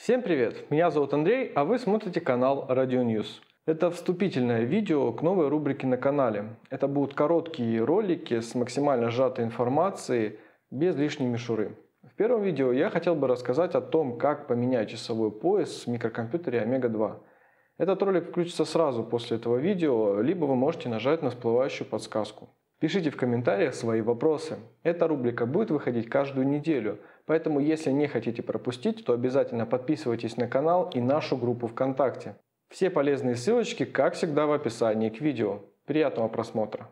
Всем привет! Меня зовут Андрей, а вы смотрите канал Radio News. Это вступительное видео к новой рубрике на канале. Это будут короткие ролики с максимально сжатой информацией, без лишней мишуры. В первом видео я хотел бы рассказать о том, как поменять часовой пояс в микрокомпьютере Омега-2. Этот ролик включится сразу после этого видео, либо вы можете нажать на всплывающую подсказку. Пишите в комментариях свои вопросы. Эта рубрика будет выходить каждую неделю, поэтому если не хотите пропустить, то обязательно подписывайтесь на канал и нашу группу ВКонтакте. Все полезные ссылочки, как всегда, в описании к видео. Приятного просмотра!